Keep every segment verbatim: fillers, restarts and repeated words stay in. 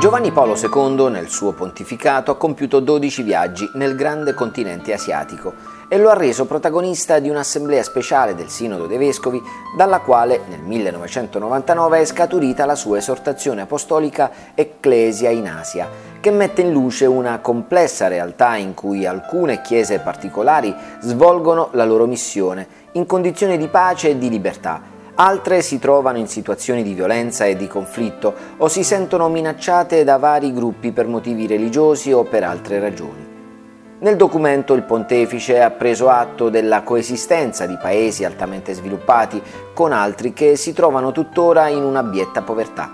Giovanni Paolo secondo nel suo pontificato ha compiuto dodici viaggi nel grande continente asiatico e lo ha reso protagonista di un'assemblea speciale del Sinodo dei Vescovi, dalla quale nel millenovecentonovantanove è scaturita la sua esortazione apostolica Ecclesia in Asia, che mette in luce una complessa realtà in cui alcune chiese particolari svolgono la loro missione in condizioni di pace e di libertà. Altre si trovano in situazioni di violenza e di conflitto o si sentono minacciate da vari gruppi per motivi religiosi o per altre ragioni. Nel documento il pontefice ha preso atto della coesistenza di paesi altamente sviluppati con altri che si trovano tuttora in un'abietta povertà.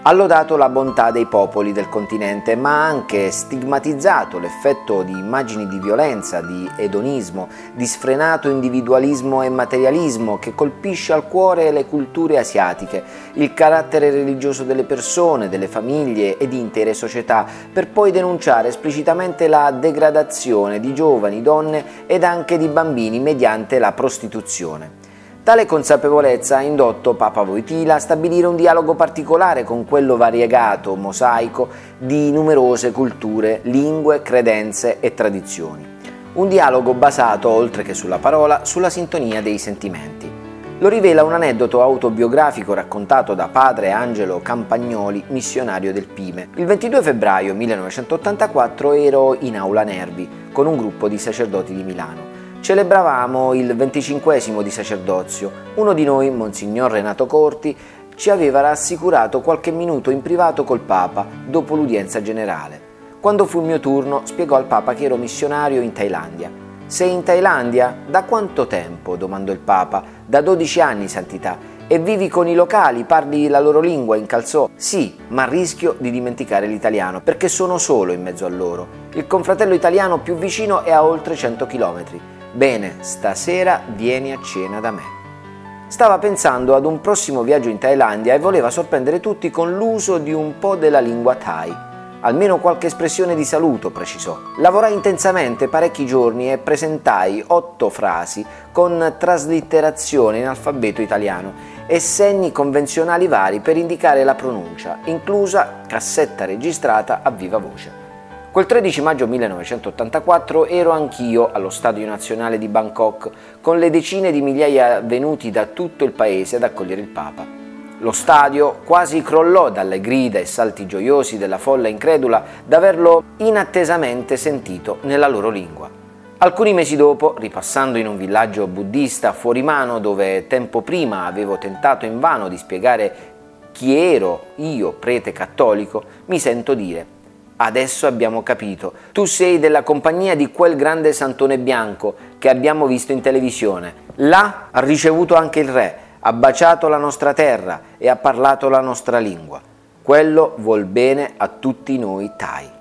Ha lodato la bontà dei popoli del continente, ma ha anche stigmatizzato l'effetto di immagini di violenza, di edonismo, di sfrenato individualismo e materialismo che colpisce al cuore le culture asiatiche, il carattere religioso delle persone, delle famiglie e di intere società, per poi denunciare esplicitamente la degradazione di giovani, donne ed anche di bambini mediante la prostituzione. Tale consapevolezza ha indotto Papa Wojtyla a stabilire un dialogo particolare con quello variegato, mosaico, di numerose culture, lingue, credenze e tradizioni. Un dialogo basato, oltre che sulla parola, sulla sintonia dei sentimenti. Lo rivela un aneddoto autobiografico raccontato da padre Angelo Campagnoli, missionario del Pime. Il ventidue febbraio millenovecentottantaquattro ero in Aula Nervi con un gruppo di sacerdoti di Milano. Celebravamo il venticinquesimo di sacerdozio. Uno di noi, Monsignor Renato Corti, ci aveva rassicurato qualche minuto in privato col Papa dopo l'udienza generale. Quando fu il mio turno, spiegò al Papa che ero missionario in Thailandia. «Sei in Thailandia? Da quanto tempo?» domandò il Papa. «Da dodici anni, Santità. E vivi con i locali, parli la loro lingua», incalzò. «Sì, ma rischio di dimenticare l'italiano, perché sono solo in mezzo a loro. Il confratello italiano più vicino è a oltre cento chilometri. Bene, stasera vieni a cena da me». Stava pensando ad un prossimo viaggio in Thailandia e voleva sorprendere tutti con l'uso di un po' della lingua thai. Almeno qualche espressione di saluto, precisò. Lavorai intensamente parecchi giorni e presentai otto frasi con traslitterazione in alfabeto italiano e segni convenzionali vari per indicare la pronuncia, inclusa cassetta registrata a viva voce. Quel tredici maggio millenovecentottantaquattro ero anch'io allo Stadio Nazionale di Bangkok con le decine di migliaia venuti da tutto il paese ad accogliere il Papa. Lo stadio quasi crollò dalle grida e salti gioiosi della folla incredula d'averlo inattesamente sentito nella loro lingua. Alcuni mesi dopo, ripassando in un villaggio buddista fuori mano dove tempo prima avevo tentato invano di spiegare chi ero io, prete cattolico, mi sento dire: «Adesso abbiamo capito, tu sei della compagnia di quel grande santone bianco che abbiamo visto in televisione. Là ha ricevuto anche il re, ha baciato la nostra terra e ha parlato la nostra lingua. Quello vuol bene a tutti noi Thai».